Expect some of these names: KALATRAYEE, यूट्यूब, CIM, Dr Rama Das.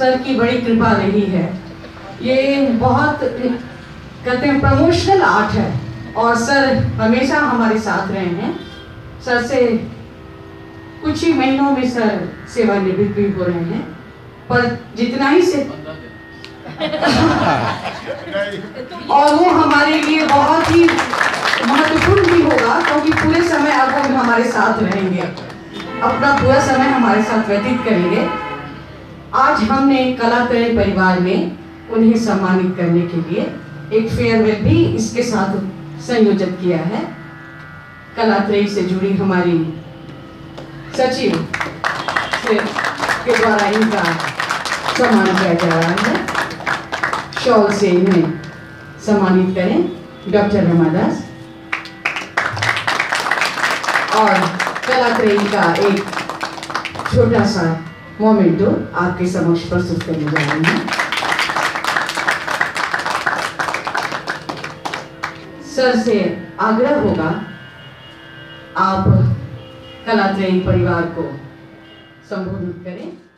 Sir की बड़ी कृपा रही है। ये बहुत कहते हैं प्रमोशनल आर्ट है और सर हमेशा हमारे साथ रहे हैं। सर से कुछ ही महीनों में सर सेवानिवृत्त भी हो रहे हैं, पर जितना ही से और वो हमारे लिए बहुत ही महत्वपूर्ण भी होगा क्योंकि पूरे समय आप लोग हमारे साथ रहेंगे, अपना पूरा समय हमारे साथ व्यतीत करेंगे। आज हमने कलात्रयी परिवार में उन्हें सम्मानित करने के लिए एक फेयरवेल भी इसके साथ संयोजित किया है। कलात्रयी से जुड़ी हमारी सचिव के द्वारा इनका सम्मान किया जा रहा है। शॉल से इन्हें सम्मानित करें डॉक्टर रमा दास। और कलात्रयी का एक छोटा सा मोमेंटो आपके समक्ष प्रस्तुत करने जा रही हूँ। सर से आग्रह होगा आप कलात्रयी परिवार को संबोधित करें।